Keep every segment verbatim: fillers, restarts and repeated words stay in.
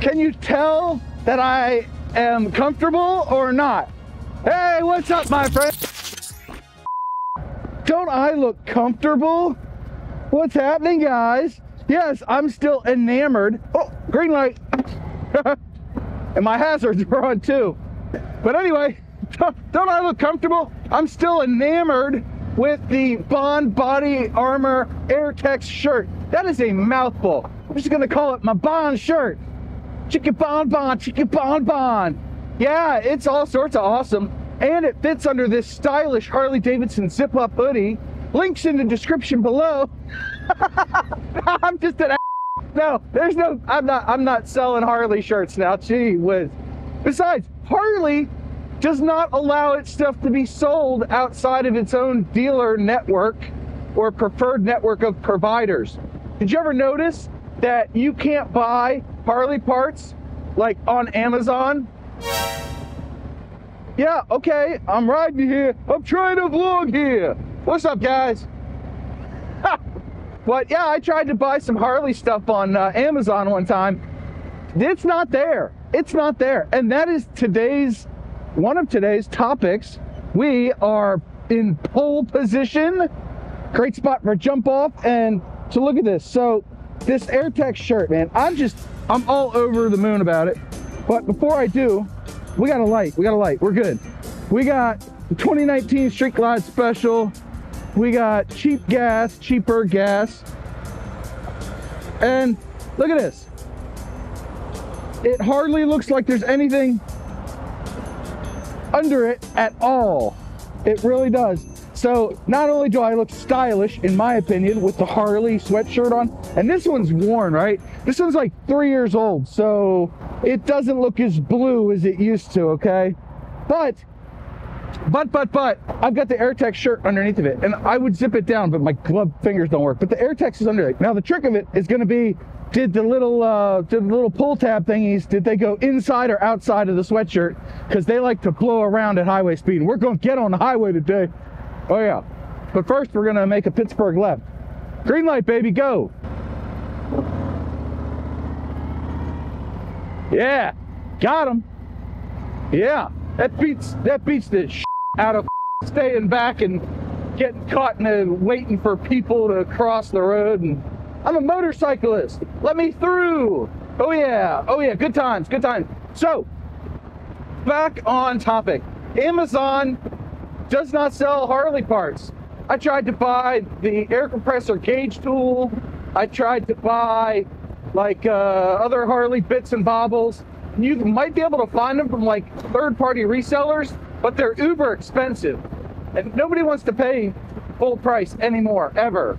Can you tell that I am comfortable or not? Hey, what's up, my friend? Don't I look comfortable? What's happening, guys? Yes, I'm still enamored. Oh, green light. And my hazards were on too. But anyway, don't I look comfortable? I'm still enamored with the Bohn Body Armor Airtex shirt. That is a mouthful. I'm just gonna call it my Bohn shirt. Chicken Bohn Bohn, Chicken Bohn Bohn. Yeah, it's all sorts of awesome. And it fits under this stylish Harley Davidson zip-up hoodie. Links in the description below. I'm just an a No, there's no, I'm not, I'm not selling Harley shirts now, gee whiz. Besides, Harley does not allow its stuff to be sold outside of its own dealer network or preferred network of providers. Did you ever notice that you can't buy Harley parts like on Amazon? Yeah, okay, I'm riding here. I'm trying to vlog here. What's up, guys? Ha! But yeah, I tried to buy some Harley stuff on uh, Amazon one time. It's not there. It's not there. And that is today's, one of today's topics. We are in pole position. Great spot for jump off. And so look at this. So this Airtex shirt, man, I'm just, I'm all over the moon about it. But before I do, we got a light, we got a light, we're good. We got the twenty nineteen Street Glide Special. We got cheap gas, cheaper gas. And look at this. It hardly looks like there's anything under it at all. It really does. So not only do I look stylish, in my opinion, with the Harley sweatshirt on, and this one's worn, right? This one's like three years old, so it doesn't look as blue as it used to, okay? But, but, but, but, I've got the Airtex shirt underneath of it, and I would zip it down, but my glove fingers don't work, but the Airtex is under it. Now the trick of it is gonna be, did the little uh, did the little pull tab thingies, did they go inside or outside of the sweatshirt? Because they like to blow around at highway speed, and we're gonna get on the highway today. Oh yeah, but first we're gonna make a Pittsburgh left. Green light, baby, go. Yeah, got him. Yeah, that beats that beats the shit out of staying back and getting caught and waiting for people to cross the road. And I'm a motorcyclist. Let me through. Oh yeah, oh yeah, good times, good times. So, back on topic. Amazon does not sell Harley parts. I tried to buy the air compressor gauge tool. I tried to buy like uh, other Harley bits and bobbles. You might be able to find them from like third-party resellers, but they're uber expensive. And nobody wants to pay full price anymore, ever.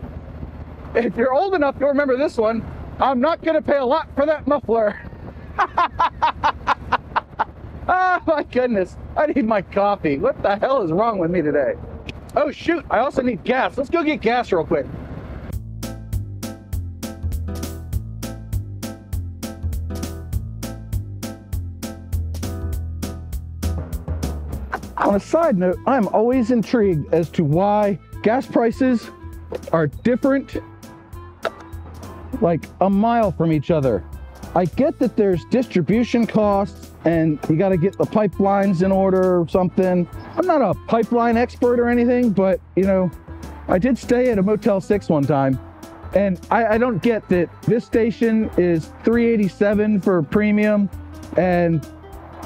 If you're old enough, you'll remember this one. I'm not gonna pay a lot for that muffler. Oh my goodness, I need my coffee. What the hell is wrong with me today? Oh shoot, I also need gas. Let's go get gas real quick. On a side note, I'm always intrigued as to why gas prices are different like a mile from each other. I get that there's distribution costs and you got to get the pipelines in order or something. I'm not a pipeline expert or anything, but you know, I did stay at a Motel six one time, and I, I don't get that this station is three eighty-seven for premium, and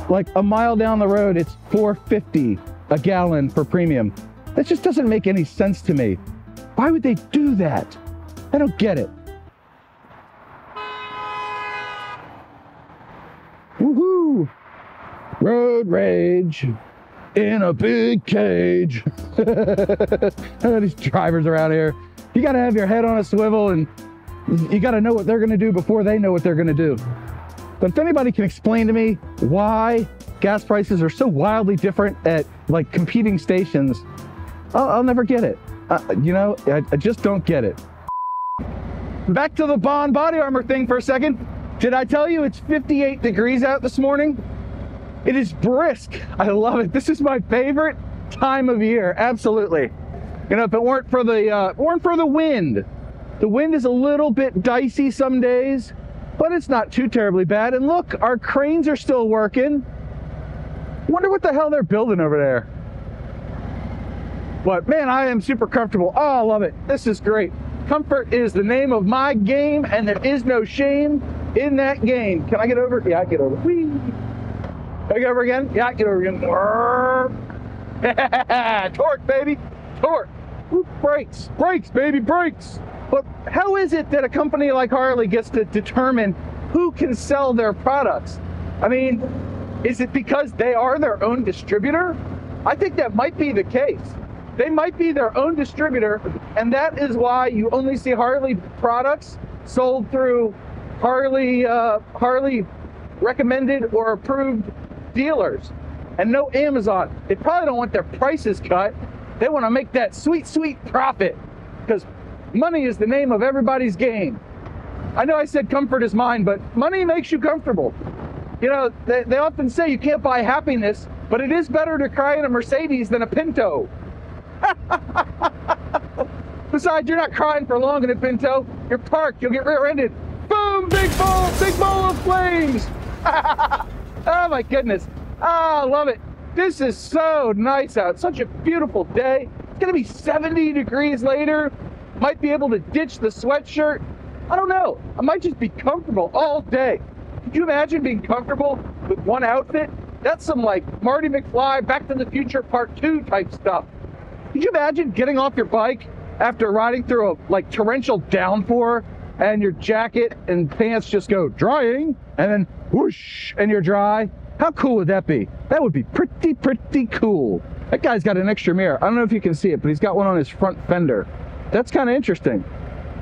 like a mile down the road, it's four fifty a gallon for premium. That just doesn't make any sense to me. Why would they do that? I don't get it. Woohoo! Road rage in a big cage. These drivers are out here. You gotta have your head on a swivel, and you gotta know what they're gonna do before they know what they're gonna do. But if anybody can explain to me why gas prices are so wildly different at like competing stations, I'll, I'll never get it. Uh, you know, I, I just don't get it. Back to the Bohn Body Armor thing for a second. Did I tell you it's fifty-eight degrees out this morning? It is brisk. I love it. This is my favorite time of year. Absolutely. You know, if it weren't for the uh, weren't for the wind, the wind is a little bit dicey some days. but it's not too terribly bad. And look, our cranes are still working. Wonder what the hell they're building over there. But man, I am super comfortable. Oh, I love it. This is great. Comfort is the name of my game, and there is no shame in that game. Can I get over? Yeah, I get over. Whee. Can I get over again? Yeah, I get over again. Torque, baby. Torque. Whoop, brakes. Brakes, baby, brakes. But how is it that a company like Harley gets to determine who can sell their products? I mean, is it because they are their own distributor? I think that might be the case. They might be their own distributor, and that is why you only see Harley products sold through Harley uh, Harley recommended or approved dealers, and no Amazon. They probably don't want their prices cut. They want to make that sweet, sweet profit, because money is the name of everybody's game. I know I said comfort is mine, but money makes you comfortable. You know, they, they often say you can't buy happiness, but it is better to cry in a Mercedes than a Pinto. Besides, you're not crying for long in a Pinto. You're parked, you'll get rear-ended. Boom, big ball, big ball of flames. Oh my goodness. Oh, I love it. This is so nice out. Such a beautiful day. It's gonna be seventy degrees later. Might be able to ditch the sweatshirt. I don't know. I might just be comfortable all day. Could you imagine being comfortable with one outfit? That's some like Marty McFly, Back to the Future Part Two type stuff. Could you imagine getting off your bike after riding through a like torrential downpour and your jacket and pants just go drying and then whoosh and you're dry? How cool would that be? That would be pretty, pretty cool. That guy's got an extra mirror. I don't know if you can see it, but he's got one on his front fender. That's kind of interesting.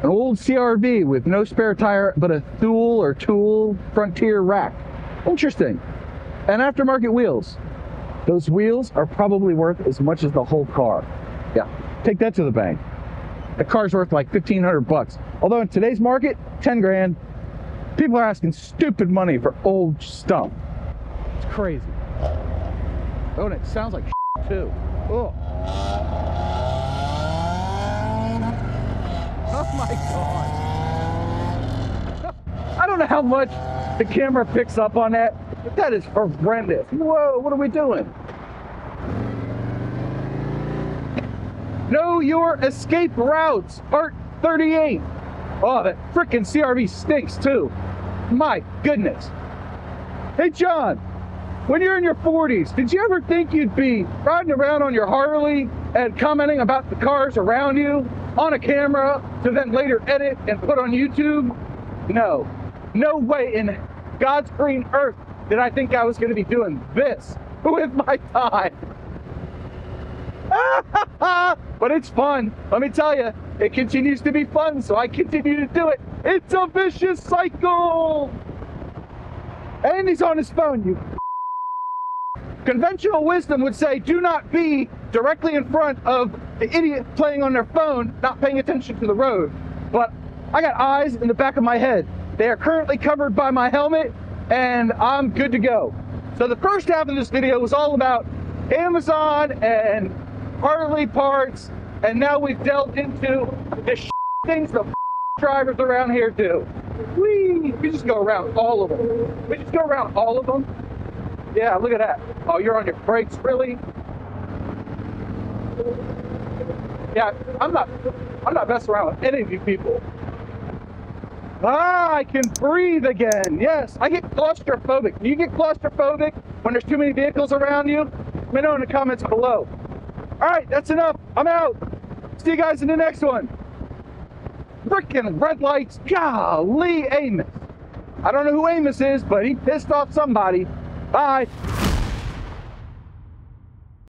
An old C R V with no spare tire, but a Thule or Thule Frontier rack. Interesting. And aftermarket wheels. Those wheels are probably worth as much as the whole car. Yeah, take that to the bank. The car's worth like fifteen hundred bucks. Although in today's market, ten grand. People are asking stupid money for old stuff. It's crazy. Oh, and it sounds like shit too. Oh. Oh my God. I don't know how much the camera picks up on that, but that is horrendous. Whoa, what are we doing? Know Your Escape Routes, part thirty-eight. Oh, that frickin' C R V stinks too. My goodness. Hey, John, when you're in your forties, did you ever think you'd be riding around on your Harley and commenting about the cars around you on a camera to then later edit and put on YouTube? No, no way in God's green earth did I think I was going to be doing this with my time. But it's fun. Let me tell you, it continues to be fun, so I continue to do it. It's a vicious cycle. And he's on his phone, you. Conventional wisdom would say, do not be directly in front of the idiot playing on their phone, not paying attention to the road. But I got eyes in the back of my head. They are currently covered by my helmet, and I'm good to go. So the first half of this video was all about Amazon and Harley parts, and now we've delved into the sh things the f drivers around here do. Whee! We just go around all of them. We just go around all of them. Yeah, look at that. Oh, you're on your brakes, really? Yeah, I'm not I'm not messing around with any of you people. Ah, I can breathe again. Yes, I get claustrophobic. Do you get claustrophobic when there's too many vehicles around you? Let me know in the comments below. All right, that's enough. I'm out. See you guys in the next one. Frickin' red lights. Golly, Amos. I don't know who Amos is, but he pissed off somebody. Bye.